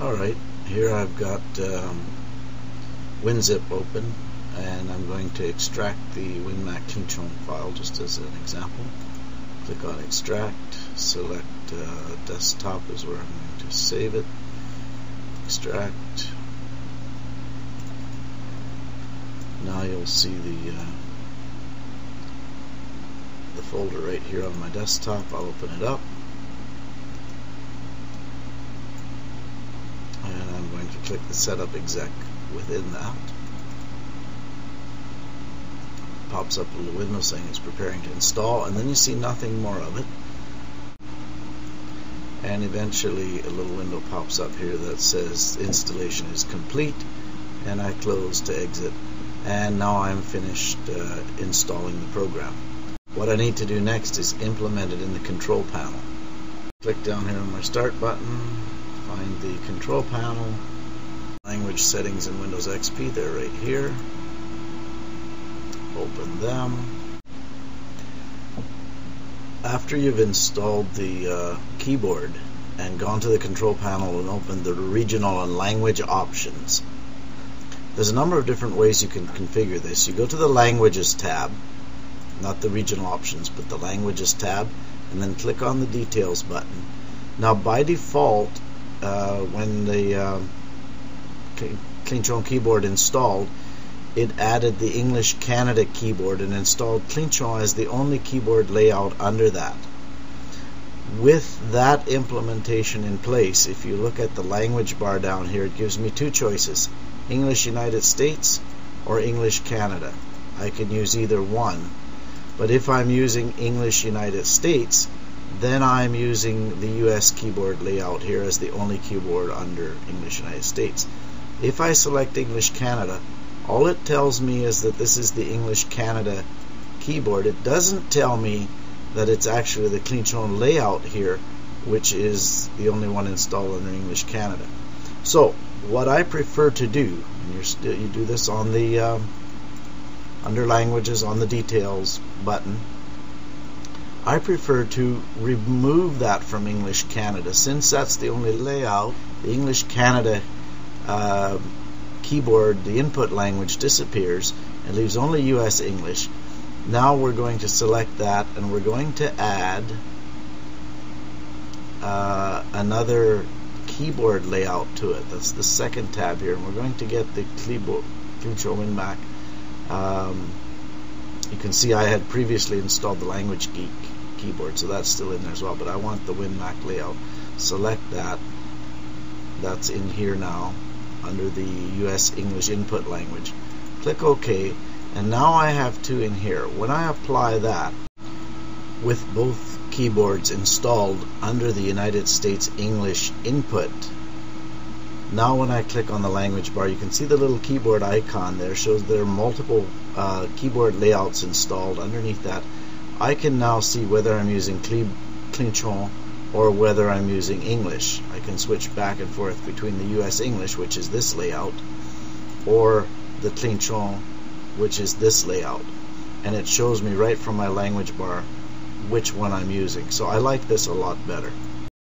Alright, here I've got WinZip open, and I'm going to extract the WinMac Tłı̨chon file just as an example. Click on Extract, select Desktop is where I'm going to save it, extract. Now you'll see the folder right here on my desktop. I'll open it up. Click the setup exec within that. Pops up a little window saying it's preparing to install, and then you see nothing more of it. And eventually a little window pops up here that says installation is complete, and I close to exit. And now I'm finished installing the program. What I need to do next is implement it in the control panel. Click down here on my start button, find the control panel, language settings in Windows XP, they're right here. Open them. After you've installed the keyboard and gone to the control panel and opened the regional and language options, there's a number of different ways you can configure this. You go to the languages tab, not the regional options, but the languages tab, and then click on the details button. Now by default, when the Tłı̨chon keyboard installed, it added the English Canada keyboard and installed Tłı̨chon as the only keyboard layout under that. With that implementation in place, if you look at the language bar down here, it gives me two choices, English United States or English Canada. I can use either one, but if I'm using English United States, then I'm using the US keyboard layout here as the only keyboard under English United States. If I select English Canada, all it tells me is that this is the English Canada keyboard. It doesn't tell me that it's actually the Tłı̨chon layout here, which is the only one installed under English Canada. So what I prefer to do, and you do this on the under languages on the details button, I prefer to remove that from English Canada. Since that's the only layout, the English Canada keyboard, the input language, disappears and leaves only US English. Now we're going to select that, and we're going to add another keyboard layout to it. That's the second tab here, and we're going to get the Tłı̨chọ WinMac. You can see I had previously installed the Language Geek keyboard, so that's still in there as well, but I want the WinMac layout. Select that. That's in here now under the US English input language. Click OK, and now I have two in here. When I apply that, with both keyboards installed under the United States English input, now when I click on the language bar, you can see the little keyboard icon there shows there are multiple keyboard layouts installed underneath that. I can now see whether I'm using Tłı̨chon or whether I'm using English. I can switch back and forth between the US English, which is this layout, or the Tłı̨chon, which is this layout. And it shows me right from my language bar which one I'm using. So I like this a lot better.